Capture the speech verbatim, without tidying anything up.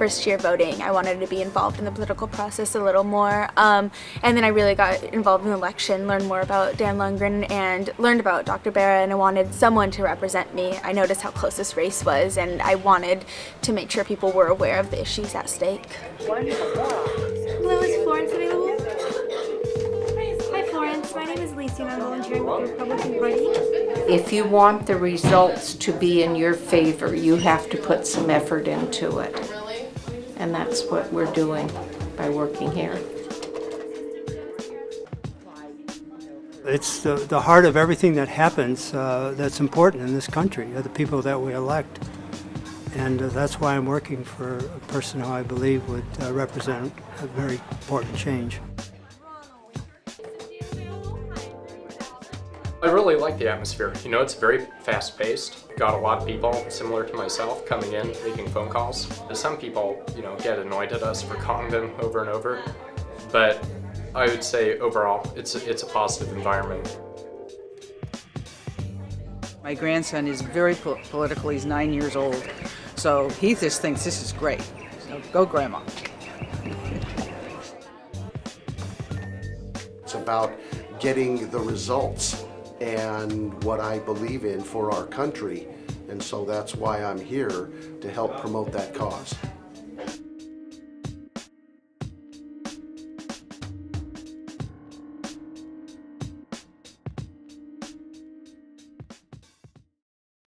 first year voting, I wanted to be involved in the political process a little more. Um, and then I really got involved in the election, learned more about Dan Lundgren and learned about Doctor Barra, and I wanted someone to represent me. I noticed how close this race was, and I wanted to make sure people were aware of the issues at stake. Hello, is Florence available? Hi Florence, my name is Lacey and I'm volunteering with the Republican Party. If you want the results to be in your favor, you have to put some effort into it. And that's what we're doing by working here. It's the, the heart of everything that happens uh, that's important in this country, are the people that we elect. And uh, that's why I'm working for a person who I believe would uh, represent a very important change. I really like the atmosphere. You know, it's very fast-paced. Got a lot of people, similar to myself, coming in, making phone calls. Some people, you know, get annoyed at us for calling them over and over, but I would say overall, it's a, it's a positive environment. My grandson is very po political. He's nine years old, so he just thinks this is great. So go, Grandma. It's about getting the results and what I believe in for our country, and so that's why I'm here, to help promote that cause.